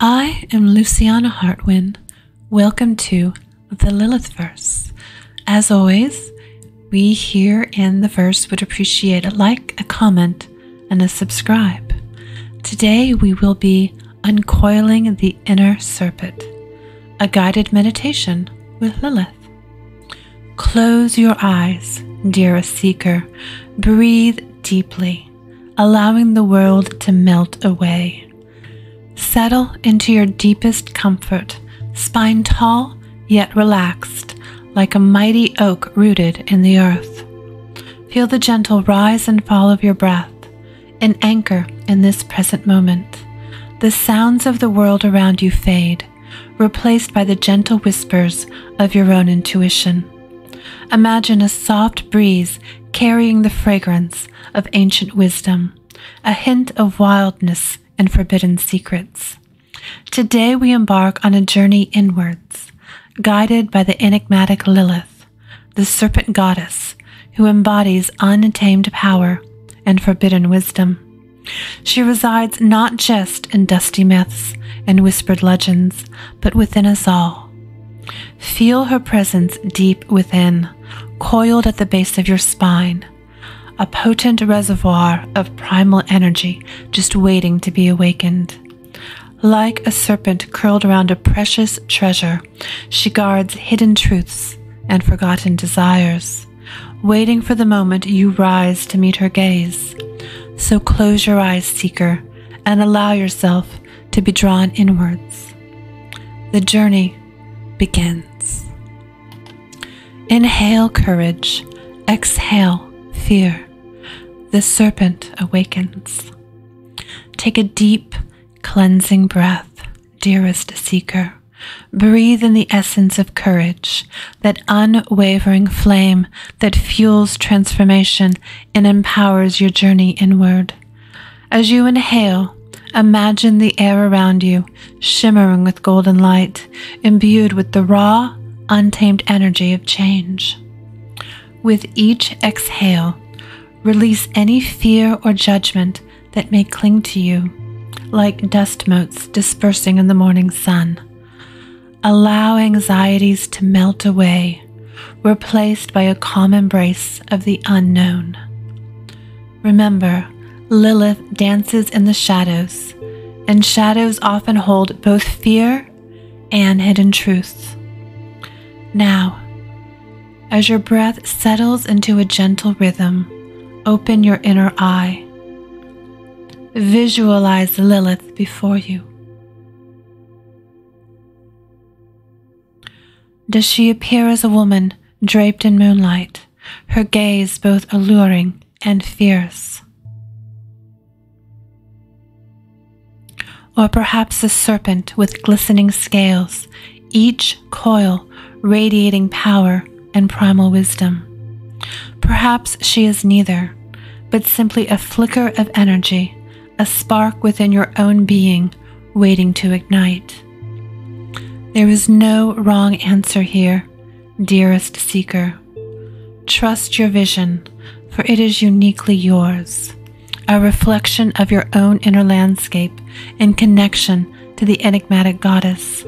I am Luciana Hartwin. Welcome to The Lilith Verse. As always, we here in the verse would appreciate a like, a comment, and a subscribe. Today we will be Uncoiling the Inner Serpent, a guided meditation with Lilith. Close your eyes, dearest seeker. Breathe deeply, allowing the world to melt away. Settle into your deepest comfort, spine tall yet relaxed, like a mighty oak rooted in the earth. Feel the gentle rise and fall of your breath, an anchor in this present moment. The sounds of the world around you fade, replaced by the gentle whispers of your own intuition. Imagine a soft breeze carrying the fragrance of ancient wisdom, a hint of wildness and forbidden secrets. Today we embark on a journey inwards, guided by the enigmatic Lilith, the serpent goddess who embodies unattained power and forbidden wisdom. She resides not just in dusty myths and whispered legends, but within us all. Feel her presence deep within, coiled at the base of your spine, a potent reservoir of primal energy just waiting to be awakened. Like a serpent curled around a precious treasure, she guards hidden truths and forgotten desires, waiting for the moment you rise to meet her gaze. So close your eyes, seeker, and allow yourself to be drawn inwards. The journey begins. Inhale courage, exhale fear. The serpent awakens. Take a deep, cleansing breath, dearest seeker. Breathe in the essence of courage, that unwavering flame that fuels transformation and empowers your journey inward. As you inhale, imagine the air around you shimmering with golden light, imbued with the raw, untamed energy of change. With each exhale, release any fear or judgment that may cling to you, like dust motes dispersing in the morning sun. Allow anxieties to melt away, replaced by a calm embrace of the unknown. Remember, Lilith dances in the shadows, and shadows often hold both fear and hidden truths. Now, as your breath settles into a gentle rhythm, open your inner eye. Visualize Lilith before you. Does she appear as a woman draped in moonlight, her gaze both alluring and fierce? Or perhaps a serpent with glistening scales, each coil radiating power and primal wisdom. Perhaps she is neither, but simply a flicker of energy, a spark within your own being waiting to ignite. There is no wrong answer here, dearest seeker. Trust your vision, for it is uniquely yours, a reflection of your own inner landscape in connection to the enigmatic goddess.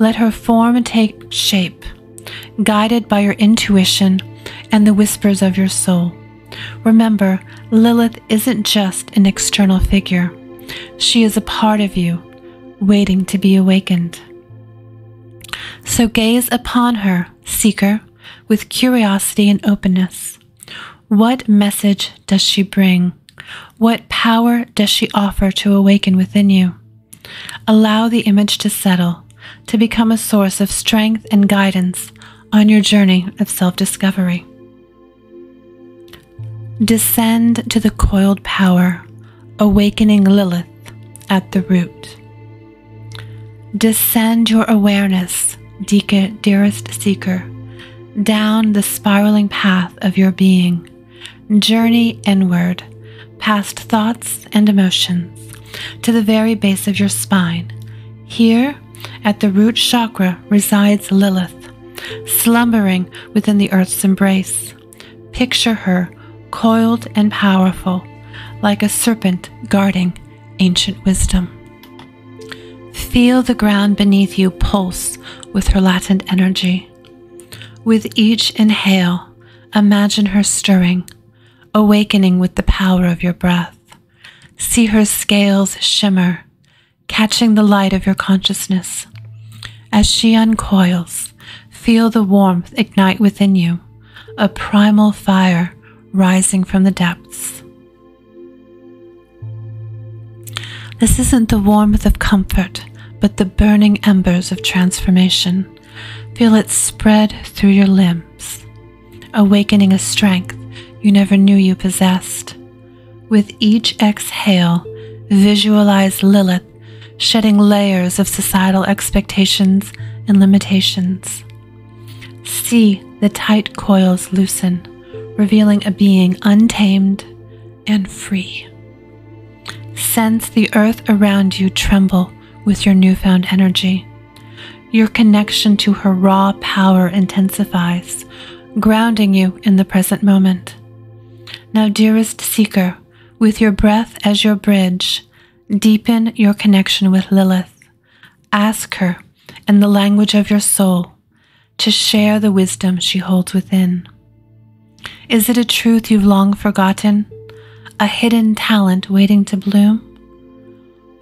Let her form take shape, guided by your intuition and the whispers of your soul. Remember, Lilith isn't just an external figure. She is a part of you, waiting to be awakened. So gaze upon her, seeker, with curiosity and openness. What message does she bring? What power does she offer to awaken within you? Allow the image to settle, to become a source of strength and guidance on your journey of self-discovery. Descend to the coiled power, awakening Lilith at the root. Descend your awareness, dearest seeker, down the spiraling path of your being. Journey inward, past thoughts and emotions, to the very base of your spine. Here, at the root chakra, resides Lilith, slumbering within the earth's embrace. Picture her coiled and powerful, like a serpent guarding ancient wisdom. feel the ground beneath you pulse with her latent energy. With each inhale, imagine her stirring, awakening with the power of your breath. See her scales shimmer, catching the light of your consciousness. As she uncoils, feel the warmth ignite within you, a primal fire rising from the depths. This isn't the warmth of comfort, but the burning embers of transformation. Feel it spread through your limbs, awakening a strength you never knew you possessed. With each exhale, visualize Lilith shedding layers of societal expectations and limitations. See the tight coils loosen, revealing a being untamed and free. Sense the earth around you tremble with your newfound energy. Your connection to her raw power intensifies, grounding you in the present moment. Now, dearest seeker, with your breath as your bridge, deepen your connection with Lilith. Ask her, in the language of your soul, to share the wisdom she holds within. Is it a truth you've long forgotten? A hidden talent waiting to bloom?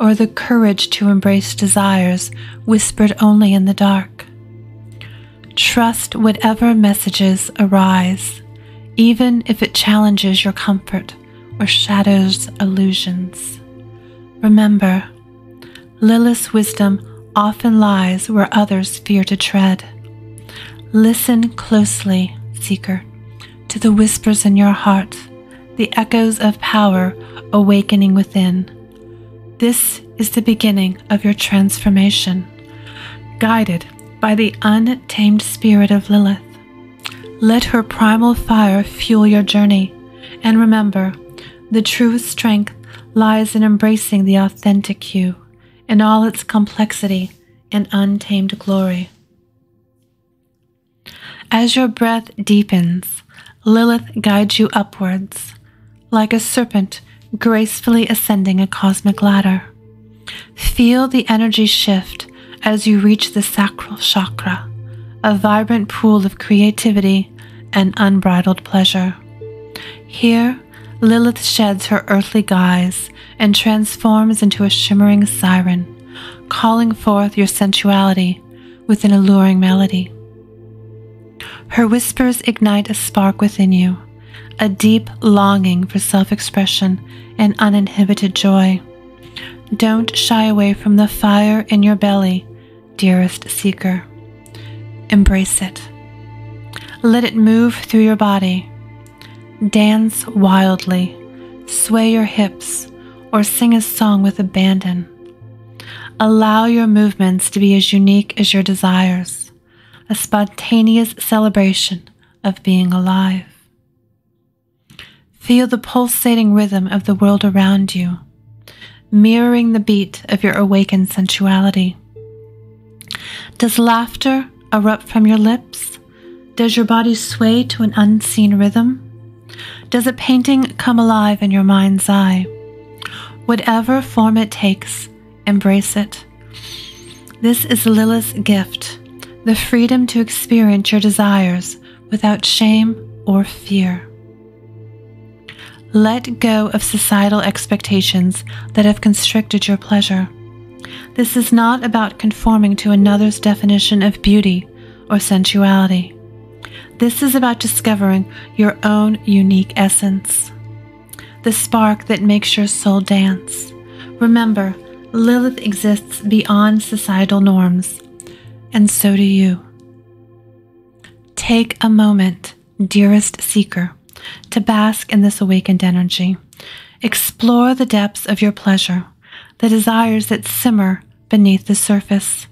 Or the courage to embrace desires whispered only in the dark? Trust whatever messages arise, even if it challenges your comfort or shatters illusions. Remember, Lilith's wisdom often lies where others fear to tread. Listen closely, seeker, to the whispers in your heart, the echoes of power awakening within. This is the beginning of your transformation, guided by the untamed spirit of Lilith. Let her primal fire fuel your journey, and remember, the true strength lies in embracing the authentic you in all its complexity and untamed glory. As your breath deepens, Lilith guides you upwards, like a serpent gracefully ascending a cosmic ladder. Feel the energy shift as you reach the sacral chakra, a vibrant pool of creativity and unbridled pleasure. Here, Lilith sheds her earthly guise and transforms into a shimmering siren, calling forth your sensuality with an alluring melody. Her whispers ignite a spark within you, a deep longing for self-expression and uninhibited joy. Don't shy away from the fire in your belly, dearest seeker. Embrace it. Let it move through your body. Dance wildly, sway your hips, or sing a song with abandon. Allow your movements to be as unique as your desires, a spontaneous celebration of being alive. Feel the pulsating rhythm of the world around you, mirroring the beat of your awakened sensuality. Does laughter erupt from your lips? Does your body sway to an unseen rhythm? Does a painting come alive in your mind's eye? Whatever form it takes, embrace it. This is Lilith's gift, the freedom to experience your desires without shame or fear. Let go of societal expectations that have constricted your pleasure. This is not about conforming to another's definition of beauty or sensuality. This is about discovering your own unique essence, the spark that makes your soul dance. Remember, Lilith exists beyond societal norms, and so do you. Take a moment, dearest seeker, to bask in this awakened energy. Explore the depths of your pleasure, the desires that simmer beneath the surface.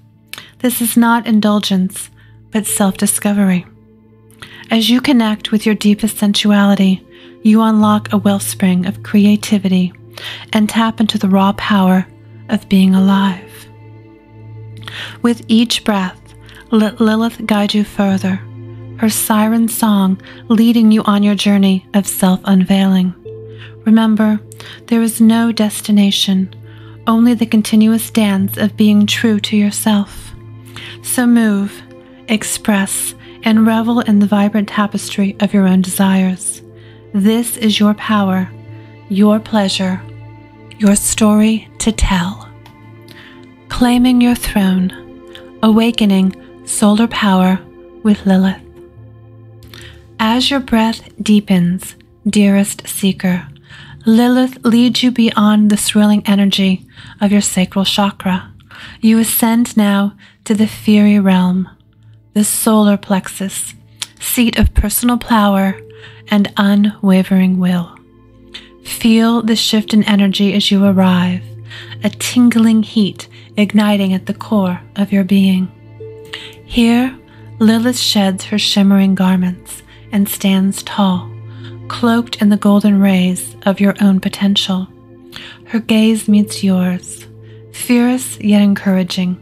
This is not indulgence, but self-discovery. As you connect with your deepest sensuality, you unlock a wellspring of creativity and tap into the raw power of being alive. With each breath, let Lilith guide you further, her siren song leading you on your journey of self-unveiling. Remember, there is no destination, only the continuous dance of being true to yourself. So move, express, and revel in the vibrant tapestry of your own desires. This is your power, your pleasure, your story to tell. Claiming your throne, awakening solar power with Lilith. As your breath deepens, dearest seeker, Lilith leads you beyond the thrilling energy of your sacral chakra. You ascend now to the fiery realm, the solar plexus, seat of personal power and unwavering will. Feel the shift in energy as you arrive, a tingling heat igniting at the core of your being. Here, Lilith sheds her shimmering garments and stands tall, cloaked in the golden rays of your own potential. Her gaze meets yours, fierce yet encouraging,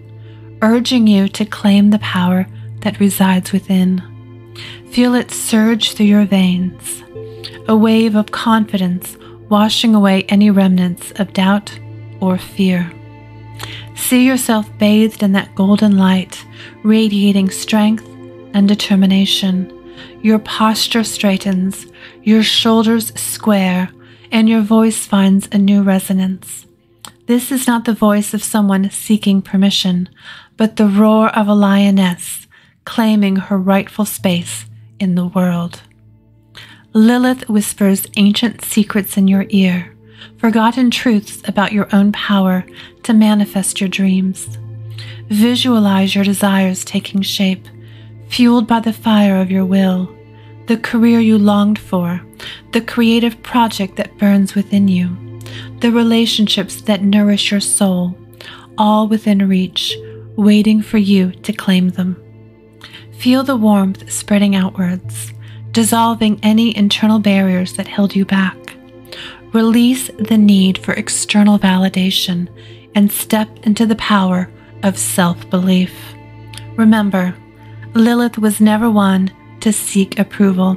urging you to claim the power that resides within. Feel it surge through your veins, a wave of confidence washing away any remnants of doubt or fear. See yourself bathed in that golden light, radiating strength and determination. Your posture straightens, your shoulders square, and your voice finds a new resonance. This is not the voice of someone seeking permission, but the roar of a lioness claiming her rightful space in the world. Lilith whispers ancient secrets in your ear, forgotten truths about your own power to manifest your dreams. Visualize your desires taking shape, fueled by the fire of your will, the career you longed for, the creative project that burns within you, the relationships that nourish your soul, all within reach, waiting for you to claim them. Feel the warmth spreading outwards, dissolving any internal barriers that held you back. Release the need for external validation and step into the power of self-belief. Remember, Lilith was never one to seek approval.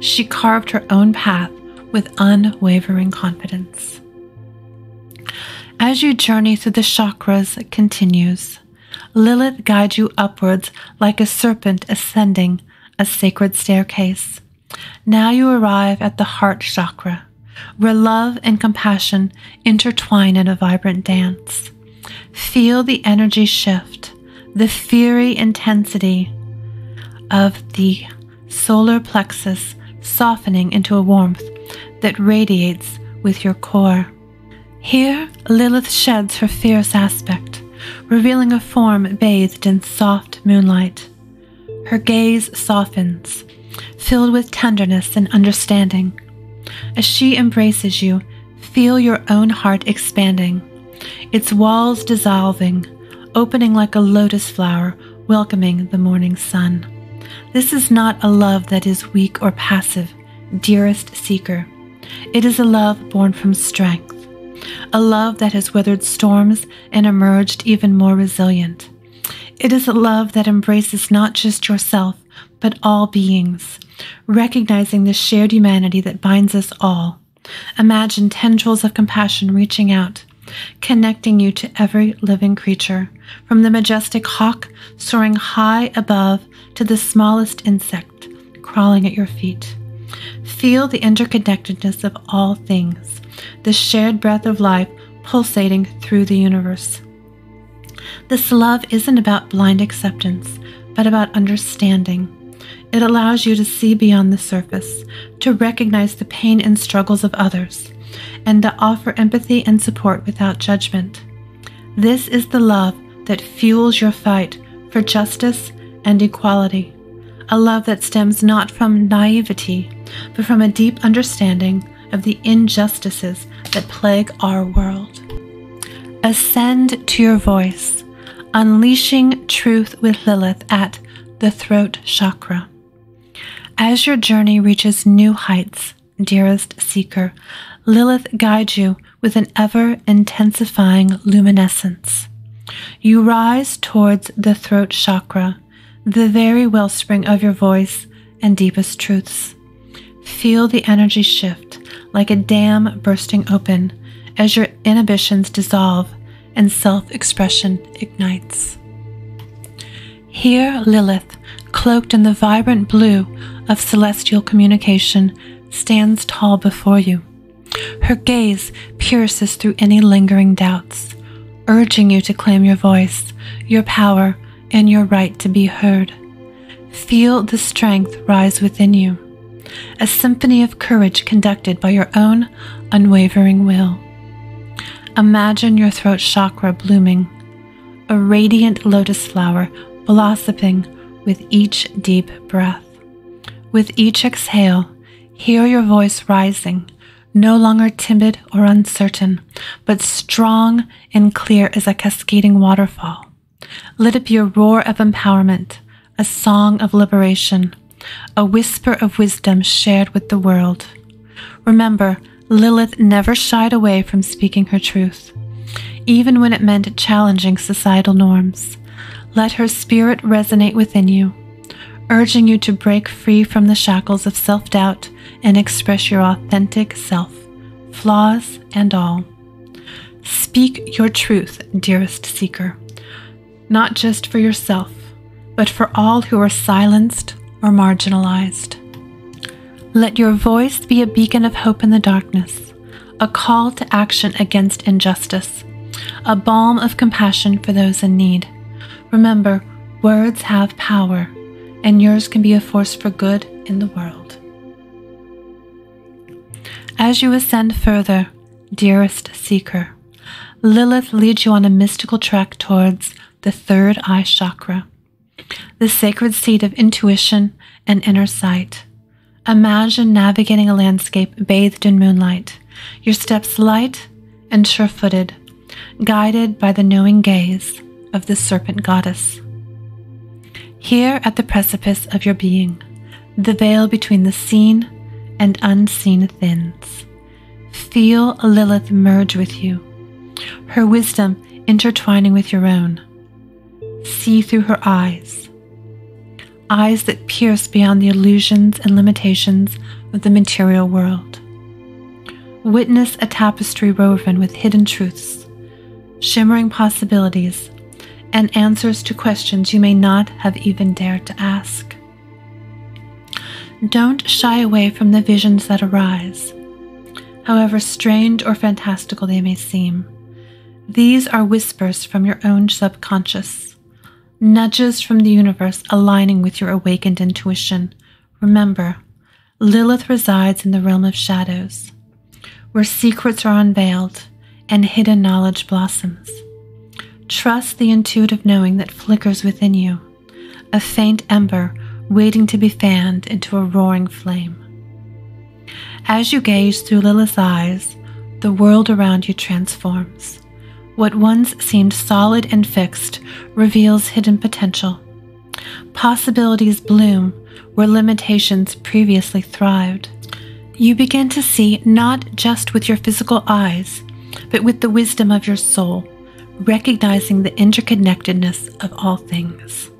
She carved her own path with unwavering confidence. As your journey through the chakras continues, Lilith guides you upwards like a serpent ascending a sacred staircase. Now you arrive at the heart chakra, where love and compassion intertwine in a vibrant dance. Feel the energy shift, the fiery intensity of the solar plexus softening into a warmth that radiates with your core. Here, Lilith sheds her fierce aspect, revealing a form bathed in soft moonlight. Her gaze softens, filled with tenderness and understanding. As she embraces you, feel your own heart expanding, its walls dissolving, opening like a lotus flower welcoming the morning sun. This is not a love that is weak or passive, dearest seeker. It is a love born from strength, a love that has weathered storms and emerged even more resilient. It is a love that embraces not just yourself, but all beings, recognizing the shared humanity that binds us all. Imagine tendrils of compassion reaching out, connecting you to every living creature, from the majestic hawk soaring high above to the smallest insect crawling at your feet. Feel the interconnectedness of all things, the shared breath of life pulsating through the universe. This love isn't about blind acceptance, but about understanding. It allows you to see beyond the surface, to recognize the pain and struggles of others, and to offer empathy and support without judgment. This is the love that fuels your fight for justice and equality, a love that stems not from naivety, but from a deep understanding of the injustices that plague our world. Ascend to your voice, unleashing truth with Lilith at the throat chakra. As your journey reaches new heights, dearest seeker, Lilith guides you with an ever-intensifying luminescence. You rise towards the throat chakra, the very wellspring of your voice and deepest truths. Feel the energy shift like a dam bursting open as your inhibitions dissolve and self-expression ignites. Here Lilith, cloaked in the vibrant blue of celestial communication, stands tall before you. Her gaze pierces through any lingering doubts, urging you to claim your voice, your power, and your right to be heard. Feel the strength rise within you, a symphony of courage conducted by your own unwavering will. Imagine your throat chakra blooming, a radiant lotus flower blossoming with each deep breath. With each exhale, hear your voice rising, no longer timid or uncertain, but strong and clear as a cascading waterfall. Let it be a roar of empowerment, a song of liberation, a whisper of wisdom shared with the world. Remember, Lilith never shied away from speaking her truth, even when it meant challenging societal norms. Let her spirit resonate within you, urging you to break free from the shackles of self-doubt and express your authentic self, flaws and all. Speak your truth, dearest seeker, not just for yourself, but for all who are silenced or marginalized. Let your voice be a beacon of hope in the darkness, a call to action against injustice, a balm of compassion for those in need. Remember, words have power, and yours can be a force for good in the world. As you ascend further, dearest seeker, Lilith leads you on a mystical track towards the third eye chakra, the sacred seat of intuition and inner sight. Imagine navigating a landscape bathed in moonlight, your steps light and sure-footed, guided by the knowing gaze of the serpent goddess. Here at the precipice of your being, the veil between the seen and unseen thins. Feel Lilith merge with you, her wisdom intertwining with your own. See through her eyes, eyes that pierce beyond the illusions and limitations of the material world. Witness a tapestry woven with hidden truths, shimmering possibilities, and answers to questions you may not have even dared to ask. Don't shy away from the visions that arise, however strange or fantastical they may seem. These are whispers from your own subconscious, nudges from the universe aligning with your awakened intuition. Remember, Lilith resides in the realm of shadows, where secrets are unveiled and hidden knowledge blossoms. Trust the intuitive knowing that flickers within you, a faint ember waiting to be fanned into a roaring flame. As you gaze through Lilith's eyes, the world around you transforms. What once seemed solid and fixed reveals hidden potential. Possibilities bloom where limitations previously thrived. You begin to see not just with your physical eyes, but with the wisdom of your soul, recognizing the interconnectedness of all things.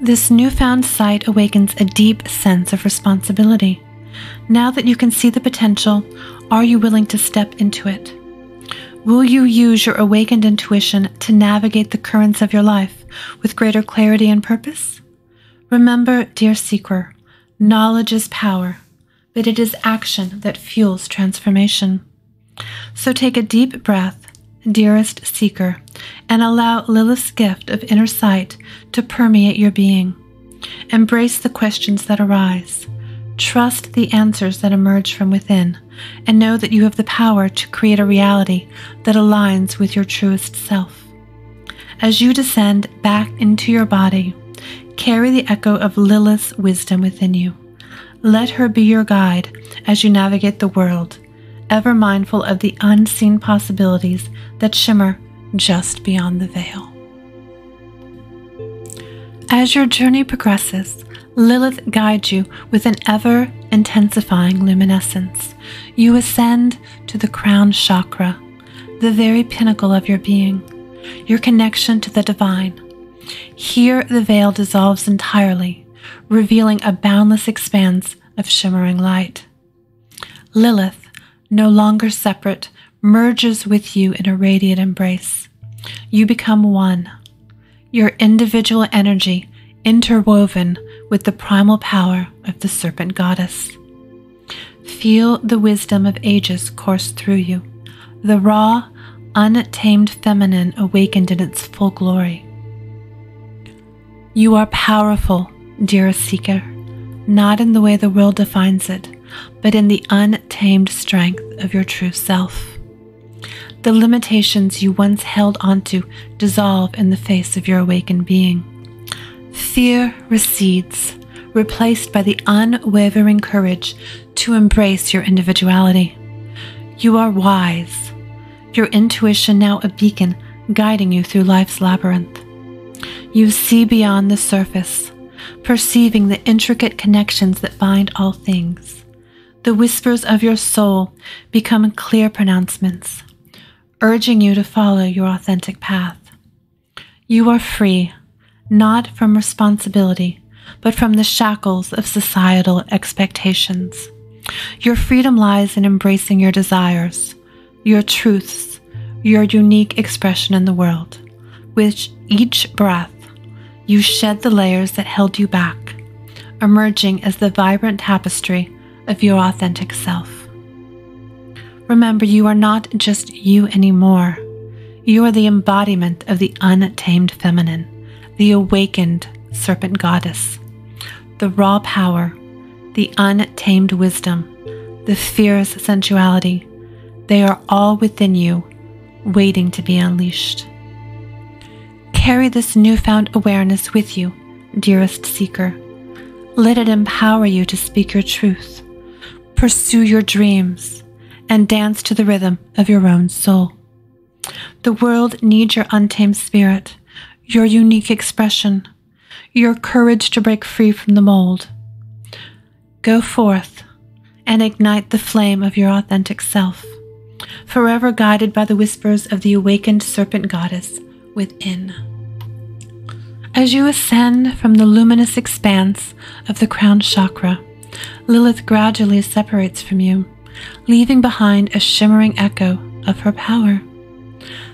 This newfound sight awakens a deep sense of responsibility. Now that you can see the potential, are you willing to step into it? Will you use your awakened intuition to navigate the currents of your life with greater clarity and purpose? Remember, dear seeker, knowledge is power, but it is action that fuels transformation. So take a deep breath, dearest seeker, and allow Lilith's gift of inner sight to permeate your being. Embrace the questions that arise. Trust the answers that emerge from within, and know that you have the power to create a reality that aligns with your truest self. As you descend back into your body, carry the echo of Lilith's wisdom within you. Let her be your guide as you navigate the world, ever mindful of the unseen possibilities that shimmer just beyond the veil. As your journey progresses, Lilith guides you with an ever-intensifying luminescence. You ascend to the crown chakra, the very pinnacle of your being, your connection to the divine. Here the veil dissolves entirely, revealing a boundless expanse of shimmering light. Lilith, no longer separate, merges with you in a radiant embrace. You become one, your individual energy interwoven with the primal power of the serpent goddess. Feel the wisdom of ages course through you, the raw, untamed feminine awakened in its full glory. You are powerful, dearest seeker, not in the way the world defines it, but in the untamed strength of your true self. The limitations you once held onto dissolve in the face of your awakened being. Fear recedes, replaced by the unwavering courage to embrace your individuality. You are wise, your intuition now a beacon guiding you through life's labyrinth. You see beyond the surface, perceiving the intricate connections that bind all things. The whispers of your soul become clear pronouncements, urging you to follow your authentic path. You are free, not from responsibility, but from the shackles of societal expectations. Your freedom lies in embracing your desires, your truths, your unique expression in the world. With each breath, you shed the layers that held you back, emerging as the vibrant tapestry of your authentic self. Remember, you are not just you anymore. You are the embodiment of the untamed feminine, the awakened serpent goddess, the raw power, the untamed wisdom, the fierce sensuality. They are all within you, waiting to be unleashed. Carry this newfound awareness with you, dearest seeker. Let it empower you to speak your truth, pursue your dreams, and dance to the rhythm of your own soul. The world needs your untamed spirit, your unique expression, your courage to break free from the mold. Go forth and ignite the flame of your authentic self, forever guided by the whispers of the awakened serpent goddess within. As you ascend from the luminous expanse of the crown chakra, Lilith gradually separates from you, leaving behind a shimmering echo of her power.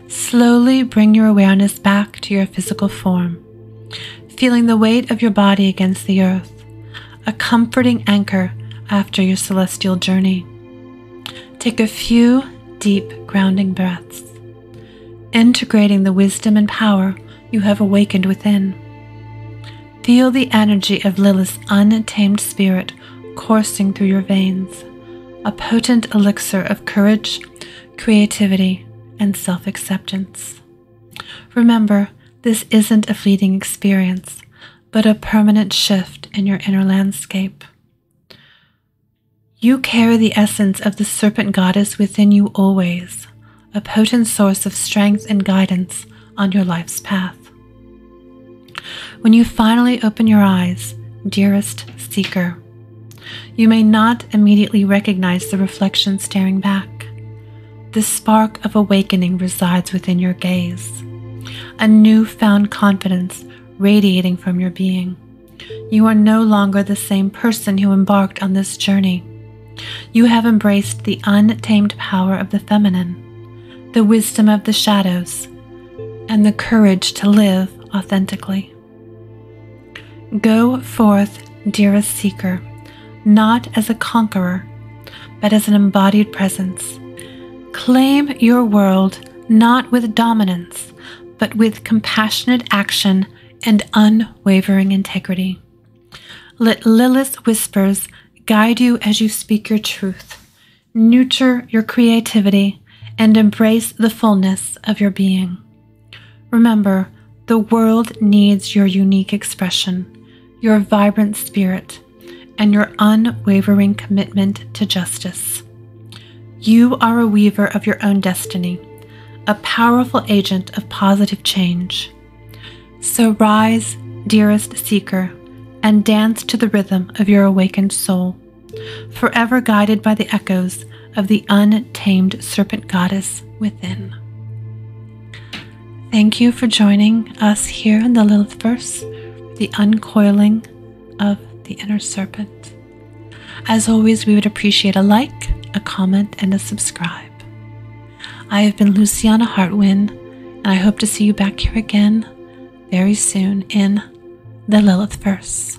Slowly bring your awareness back to your physical form, feeling the weight of your body against the earth, a comforting anchor after your celestial journey. Take a few deep grounding breaths, integrating the wisdom and power you have awakened within. Feel the energy of Lilith's untamed spirit coursing through your veins, a potent elixir of courage, creativity, and self-acceptance. Remember, this isn't a fleeting experience, but a permanent shift in your inner landscape. You carry the essence of the serpent goddess within you always, a potent source of strength and guidance on your life's path. When you finally open your eyes, dearest seeker, you may not immediately recognize the reflection staring back. The spark of awakening resides within your gaze, a newfound confidence radiating from your being. You are no longer the same person who embarked on this journey. You have embraced the untamed power of the feminine, the wisdom of the shadows, and the courage to live authentically. Go forth, dearest seeker, not as a conqueror, but as an embodied presence. Claim your world not with dominance, but with compassionate action and unwavering integrity. Let Lilith's whispers guide you as you speak your truth, nurture your creativity, and embrace the fullness of your being. Remember, the world needs your unique expression, your vibrant spirit, and your unwavering commitment to justice. You are a weaver of your own destiny, a powerful agent of positive change. So rise, dearest seeker, and dance to the rhythm of your awakened soul, forever guided by the echoes of the untamed serpent goddess within. Thank you for joining us here in the Lilith Verse, the uncoiling of the inner serpent. As always, we would appreciate a like, a comment, and a subscribe. I have been Luciana Hartwin, and I hope to see you back here again very soon in The Lilith Verse.